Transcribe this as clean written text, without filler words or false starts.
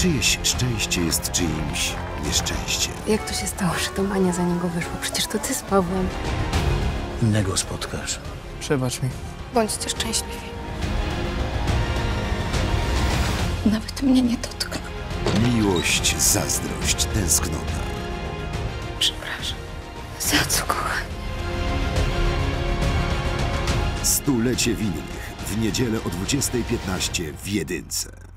Czyjeś szczęście jest czyimś nieszczęściem. Jak to się stało, że to Mania za niego wyszła? Przecież to ty z Pawłem. Innego spotkasz. Przebacz mi. Bądźcie szczęśliwi. Nawet mnie nie dotknął. Miłość, zazdrość, tęsknota. Przepraszam. Za co, kochani? Stulecie Winnych. W niedzielę o 20:15 w Jedynce.